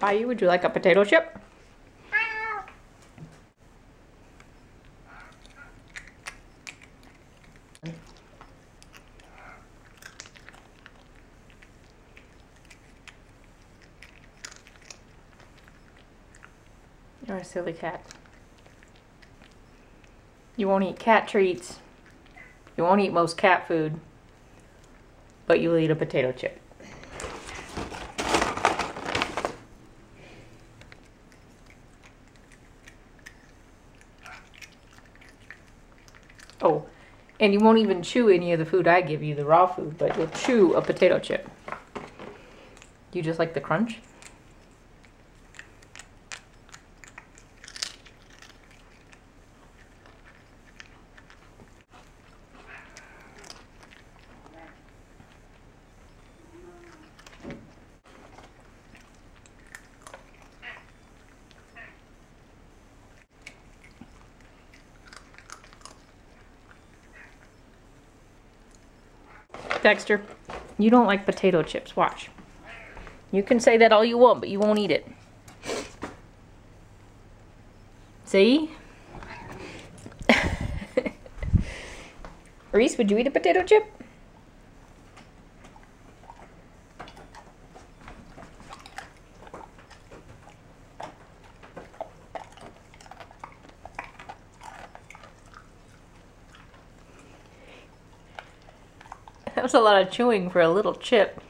Bayou, would you like a potato chip? You're a silly cat. You won't eat cat treats. You won't eat most cat food. But you'll eat a potato chip. Oh, and you won't even chew any of the food I give you, the raw food, but you'll chew a potato chip. You just like the crunch? Dexter, you don't like potato chips. Watch. You can say that all you want, but you won't eat it. See? Reese, would you eat a potato chip? That was a lot of chewing for a little chip.